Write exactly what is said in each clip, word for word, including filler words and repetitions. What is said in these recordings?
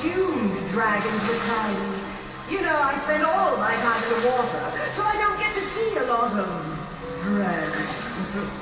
consumed dragons with time. You know, I spend all my time in the water, so I don't get to see a lot of dragons. Yeah.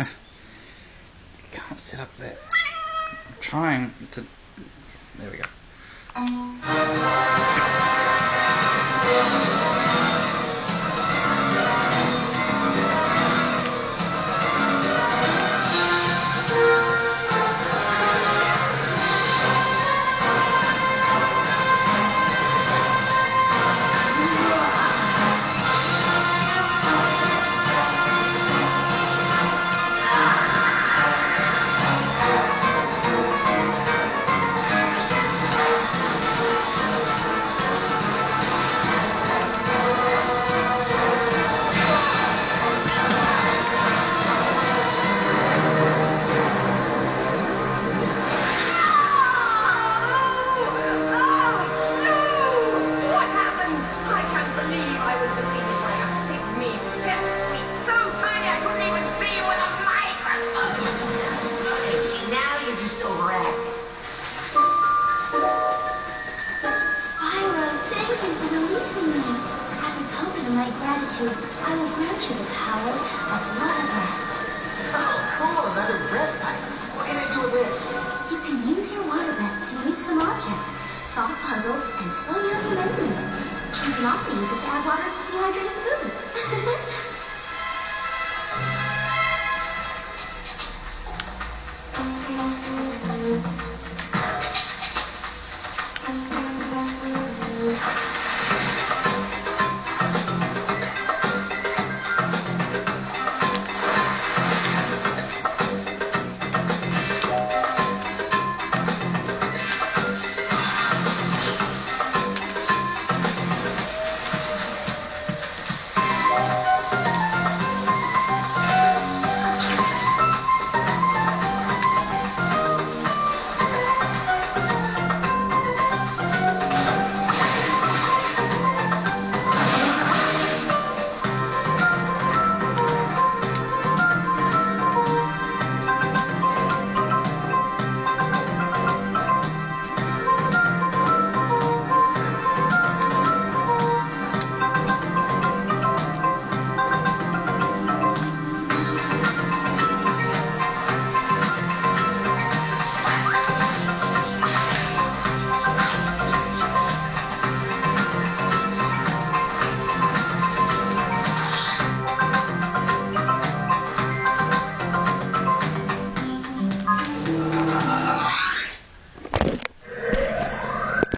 I can't sit up there. I'm trying to... There we go. Um. My gratitude, I will grant you the power of water. Oh, cool, another breath type. What can I do with this? You can use your water breath to move some objects, solve puzzles, and slow down some enemies. You can also use it to add water to dehydrated